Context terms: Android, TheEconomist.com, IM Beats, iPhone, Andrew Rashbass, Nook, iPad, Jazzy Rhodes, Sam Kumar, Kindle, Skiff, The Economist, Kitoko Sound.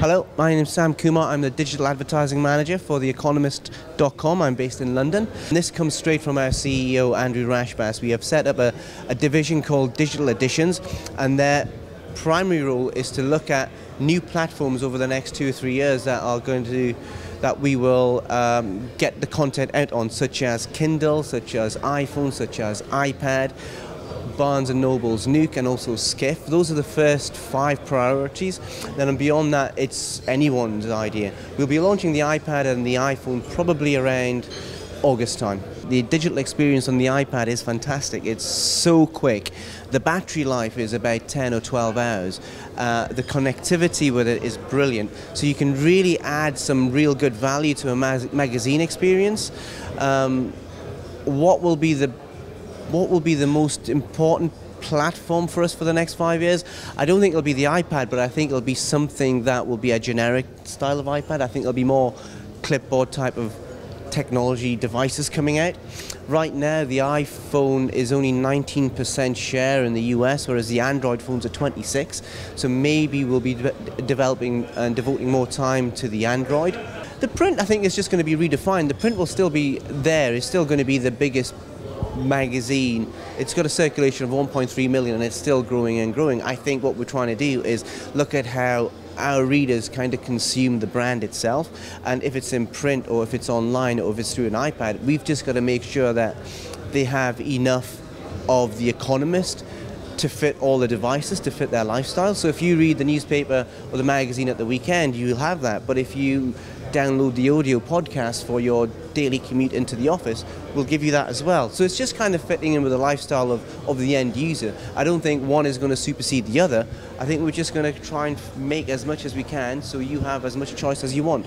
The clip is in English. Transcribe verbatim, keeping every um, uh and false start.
Hello, my name is Sam Kumar. I'm the Digital Advertising Manager for The Economist dot com. I'm based in London. And this comes straight from our C E O, Andrew Rashbass. We have set up a, a division called Digital Editions, and their primary role is to look at new platforms over the next two or three years that are going to that we will um, get the content out on, such as Kindle, such as iPhone, such as iPad, Barnes and Noble's Nook, and also Skiff. Those are the first five priorities. Then beyond that, it's anyone's idea. We'll be launching the iPad and the iPhone probably around August time. The digital experience on the iPad is fantastic. It's so quick. The battery life is about ten or twelve hours. Uh, the connectivity with it is brilliant. So you can really add some real good value to a mag magazine experience. Um, what will be the What will be the most important platform for us for the next five years? I don't think it'll be the iPad, but I think it'll be something that will be a generic style of iPad. I think it'll be more clipboard type of technology devices coming out. Right now, the iPhone is only nineteen percent share in the U S, whereas the Android phones are twenty-six. So maybe we'll be de developing and devoting more time to the Android. The print, I think, is just going to be redefined. The print will still be there. It's still going to be the biggest magazine. It's got a circulation of one point three million and it's still growing and growing. I think what we're trying to do is look at how our readers kind of consume the brand itself, and if it's in print or if it's online or if it's through an iPad, we've just got to make sure that they have enough of The Economist to fit all the devices, to fit their lifestyle. So if you read the newspaper or the magazine at the weekend, you'll have that, but if you download the audio podcast for your daily commute into the office, we'll give you that as well. So it's just kind of fitting in with the lifestyle of, of the end user. I don't think one is going to supersede the other. I think we're just going to try and make as much as we can so you have as much choice as you want.